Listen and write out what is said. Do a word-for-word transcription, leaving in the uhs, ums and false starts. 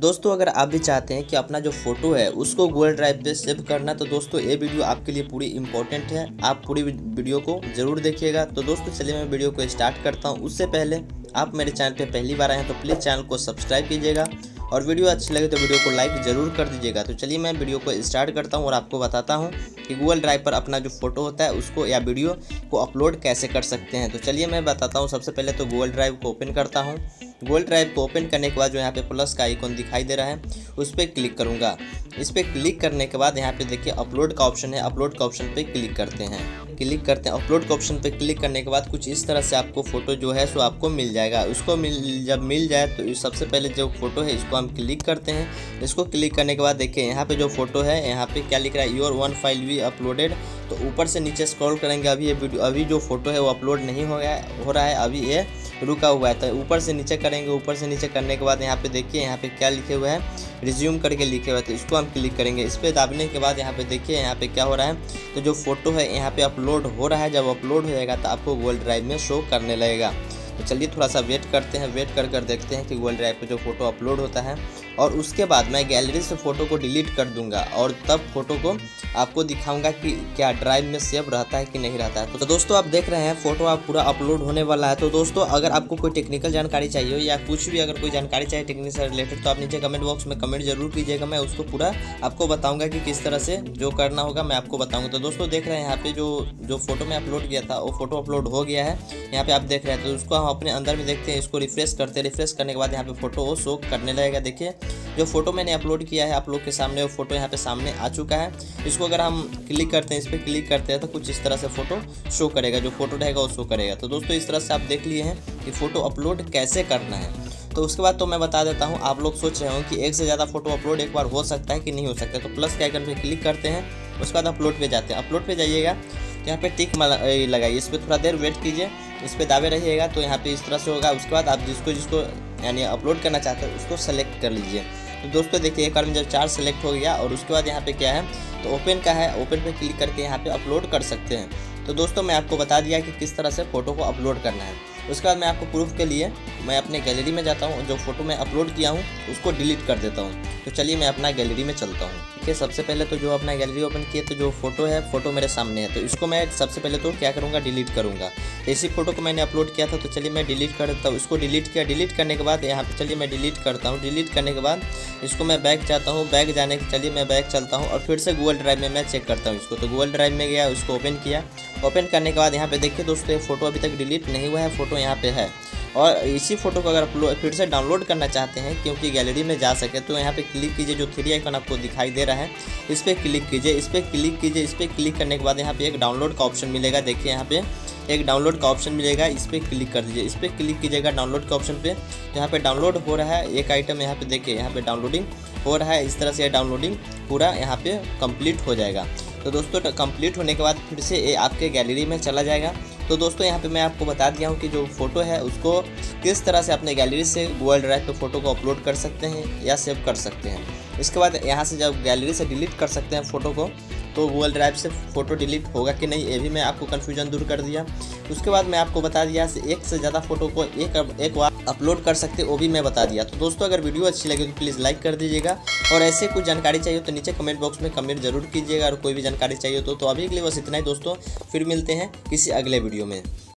दोस्तों अगर आप भी चाहते हैं कि अपना जो फोटो है उसको गूगल ड्राइव पे सेव करना, तो दोस्तों ये वीडियो आपके लिए पूरी इंपॉर्टेंट है, आप पूरी वीडियो को जरूर देखिएगा। तो दोस्तों चलिए मैं वीडियो को स्टार्ट करता हूँ। उससे पहले आप मेरे चैनल पे पहली बार आए हैं तो प्लीज़ चैनल को सब्सक्राइब कीजिएगा और वीडियो अच्छी लगे तो वीडियो को लाइक ज़रूर कर दीजिएगा। तो चलिए मैं वीडियो को स्टार्ट करता हूँ और आपको बताता हूँ कि गूगल ड्राइव पर अपना जो फोटो होता है उसको या वीडियो को अपलोड कैसे कर सकते हैं। तो चलिए मैं बताता हूँ। सबसे पहले तो गूगल ड्राइव को ओपन करता हूँ। गूगल ड्राइव को ओपन करने के बाद जो यहाँ पे प्लस का आइकॉन दिखाई दे रहा है उस पर क्लिक करूँगा। इस पर क्लिक करने के बाद यहाँ पे देखिए अपलोड का ऑप्शन है, अपलोड का ऑप्शन पे क्लिक करते हैं क्लिक करते हैं अपलोड के ऑप्शन पे क्लिक करने के बाद कुछ इस तरह से आपको फ़ोटो जो है सो आपको मिल जाएगा। उसको मिल जब मिल जाए तो सबसे पहले जो फोटो है इसको हम क्लिक करते हैं। इसको क्लिक करने के बाद देखिए यहाँ पे जो फोटो है यहाँ पे क्या लिख रहा है, योर वन फाइल भी अपलोडेड। तो ऊपर से नीचे स्क्रॉल करेंगे। अभी ये वीडियो अभी जो फोटो है वो अपलोड नहीं हो गया हो रहा है, अभी ये रुका हुआ है। तो ऊपर से नीचे करेंगे। ऊपर से नीचे करने के बाद यहाँ पे देखिए यहाँ पे क्या लिखे हुआ है, रिज्यूम करके लिखे हुआ है, तो इसको हम क्लिक करेंगे। इस पर दाबने के बाद यहाँ पे देखिए यहाँ पे क्या हो रहा है, तो जो फोटो है यहाँ पे अपलोड हो रहा है। जब अपलोड हो जाएगा तो आपको गूगल ड्राइव में शो करने लगेगा। तो चलिए थोड़ा सा वेट करते हैं, वेट कर कर देखते हैं कि गूगल ड्राइव पे जो फोटो अपलोड होता है, और उसके बाद मैं गैलरी से फ़ोटो को डिलीट कर दूंगा और तब फोटो को आपको दिखाऊंगा कि क्या ड्राइव में सेव रहता है कि नहीं रहता है। तो दोस्तों आप देख रहे हैं फ़ोटो आप पूरा अपलोड होने वाला है। तो दोस्तों अगर आपको कोई टेक्निकल जानकारी चाहिए हो या कुछ भी अगर कोई जानकारी चाहिए टेक्निक से रिलेटेड, तो आप नीचे कमेंट बॉक्स में कमेंट जरूर कीजिएगा। मैं उसको पूरा आपको बताऊँगा कि किस तरह से जो करना होगा मैं आपको बताऊँगा। तो दोस्तों देख रहे हैं यहाँ पर जो जो फोटो में अपलोड किया था वो फोटो अपलोड हो गया है, यहाँ पर आप देख रहे हैं। तो उसको अपने अंदर में देखते हैं, इसको रिफ्रेश करते हैं। रिफ्रेश करने के बाद यहाँ पे फोटो शो करने लगेगा। देखिए जो फोटो मैंने अपलोड किया है आप लोग के सामने वो फोटो यहाँ पे सामने आ चुका है। इसको अगर हम क्लिक करते हैं, इस पर क्लिक करते हैं तो कुछ इस तरह से फोटो शो करेगा, जो फोटो रहेगा वो शो करेगा। तो दोस्तों इस तरह से आप देख लिए हैं कि फ़ोटो अपलोड कैसे करना है। तो उसके बाद तो मैं बता देता हूँ, आप लोग सोच रहे हो कि एक से ज़्यादा फोटो अपलोड एक बार हो सकता है कि नहीं हो सकता। तो प्लस के आइकन पर क्लिक करते हैं, उसके बाद अपलोड पे जाते हैं। अपलोड पे जाइएगा, यहाँ पे टिक लगाइए, इस पर थोड़ा देर वेट कीजिए, इस पर दाबे रहिएगा। तो यहाँ पे इस तरह से होगा। उसके बाद आप जिसको जिसको यानी अपलोड करना चाहते हैं उसको सेलेक्ट कर लीजिए। तो दोस्तों देखिए एक बार में जब चार सेलेक्ट हो गया और उसके बाद यहाँ पे क्या है, तो ओपन का है, ओपन पे क्लिक करके यहाँ पे अपलोड कर सकते हैं। तो दोस्तों मैं आपको बता दिया कि किस तरह से फ़ोटो को अपलोड करना है। उसके बाद मैं आपको प्रूफ के लिए मैं अपने गैलरी में जाता हूँ, जो फोटो मैं अपलोड किया हूँ उसको डिलीट कर देता हूँ। तो चलिए मैं अपना गैलरी में चलता हूँ। ठीक है, सबसे पहले तो जो अपना गैलरी ओपन किया तो जो फोटो है फोटो मेरे सामने है, तो इसको मैं सबसे पहले तो क्या करूँगा, डिलीट करूँगा। इसी फोटो को मैंने अपलोड किया था, तो चलिए मैं डिलीट कर देता हूँ। इसको डिलीट किया, डिलीट करने के बाद यहाँ पर चलिए मैं डिलीट करता हूँ। डिलीट करने के बाद इसको मैं बैक जाता हूँ। बैक जाने के चलिए मैं बैक चलता हूँ और फिर से गूगल ड्राइव में मैं चेक करता हूँ इसको। तो गूगल ड्राइव में गया, उसको ओपन किया। ओपन करने के बाद यहाँ पे देखिए दोस्तों ये फोटो अभी तक डिलीट नहीं हुआ है, फोटो यहाँ पे है। और इसी फोटो को अगर अपलोड फिर से डाउनलोड करना चाहते हैं क्योंकि गैलरी में जा सके, तो यहाँ पे क्लिक कीजिए, जो थ्री आइकन आपको दिखाई दे रहा है इस पर क्लिक कीजिए। इस पर क्लिक कीजिए, इस पर क्लिक करने के बाद यहाँ पे एक डाउनलोड का ऑप्शन मिलेगा। देखिए यहाँ पे एक डाउनलोड का ऑप्शन मिलेगा, इस पर क्लिक कर दीजिए। इस पर क्लिक कीजिएगा डाउनलोड के ऑप्शन पे, यहाँ पे डाउनलोड हो रहा है एक आइटम। यहाँ पे देखिए यहाँ पे डाउनलोडिंग हो रहा है। इस तरह से डाउनलोडिंग पूरा यहाँ पे कंप्लीट हो जाएगा। तो दोस्तों कंप्लीट होने के बाद फिर से ये आपके गैलरी में चला जाएगा। तो दोस्तों यहाँ पे मैं आपको बता दिया हूँ कि जो फोटो है उसको किस तरह से अपने गैलरी से गूगल ड्राइव पे फोटो को अपलोड कर सकते हैं या सेव कर सकते हैं। इसके बाद यहाँ से जब गैलरी से डिलीट कर सकते हैं फ़ोटो को, तो गूगल ड्राइव से फ़ोटो डिलीट होगा कि नहीं, ये भी मैं आपको कन्फ्यूजन दूर कर दिया। उसके बाद मैं आपको बता दिया एक से ज़्यादा फ़ोटो को एक एक बार अपलोड कर सकते हो, वो भी मैं बता दिया। तो दोस्तों अगर वीडियो अच्छी लगे तो प्लीज़ लाइक कर दीजिएगा, और ऐसे कुछ जानकारी चाहिए तो नीचे कमेंट बॉक्स में कमेंट जरूर कीजिएगा, और कोई भी जानकारी चाहिए तो, तो अभी के लिए बस इतना ही दोस्तों। फिर मिलते हैं किसी अगले वीडियो में।